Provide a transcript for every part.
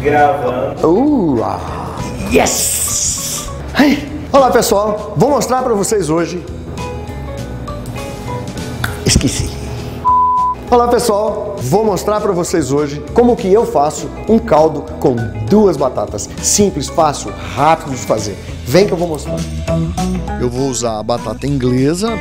gravando. Yes! Ai. Olá pessoal, vou mostrar pra vocês hoje. Olá pessoal, vou mostrar para vocês hoje como que eu faço um caldo com duas batatas. Simples, fácil, rápido de fazer. Vem que eu vou mostrar. Eu vou usar a batata inglesa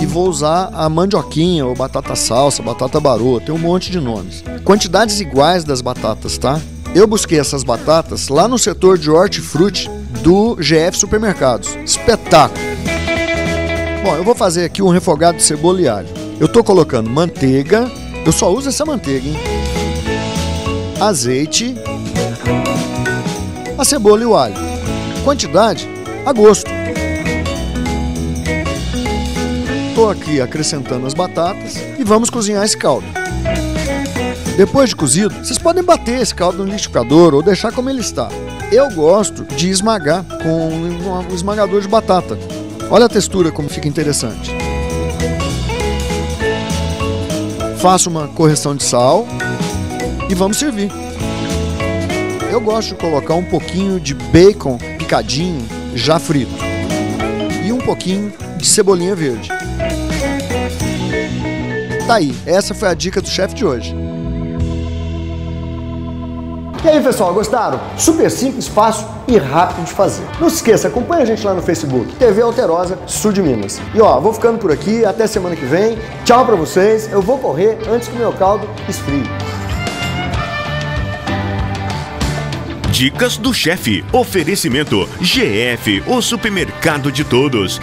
e vou usar a mandioquinha ou batata salsa, batata baroa, tem um monte de nomes. Quantidades iguais das batatas, tá? Eu busquei essas batatas lá no setor de hortifruti do GF Supermercados. Espetáculo! Bom, eu vou fazer aqui um refogado de cebola e alho. Eu tô colocando manteiga, eu só uso essa manteiga, hein? Azeite, a cebola e o alho. Quantidade a gosto. Tô aqui acrescentando as batatas e vamos cozinhar esse caldo. Depois de cozido, vocês podem bater esse caldo no liquidificador ou deixar como ele está. Eu gosto de esmagar com um esmagador de batata. Olha a textura como fica interessante. Faço uma correção de sal e vamos servir. Eu gosto de colocar um pouquinho de bacon picadinho já frito e um pouquinho de cebolinha verde. Tá aí, essa foi a dica do chefe de hoje. E aí pessoal, gostaram? Super simples, fácil e rápido de fazer. Não se esqueça, acompanha a gente lá no Facebook, TV Alterosa, Sul de Minas. E ó, vou ficando por aqui, até semana que vem. Tchau pra vocês, eu vou correr antes que o meu caldo esfrie. Dicas do Chefe, oferecimento GF, o supermercado de todos.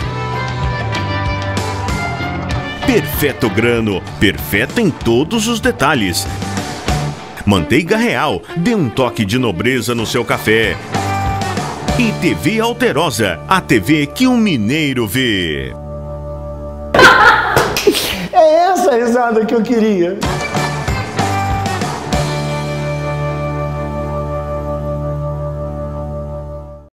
Perfeito grano, perfeita em todos os detalhes. Manteiga real, dê um toque de nobreza no seu café. E TV Alterosa, a TV que um mineiro vê. É essa risada que eu queria.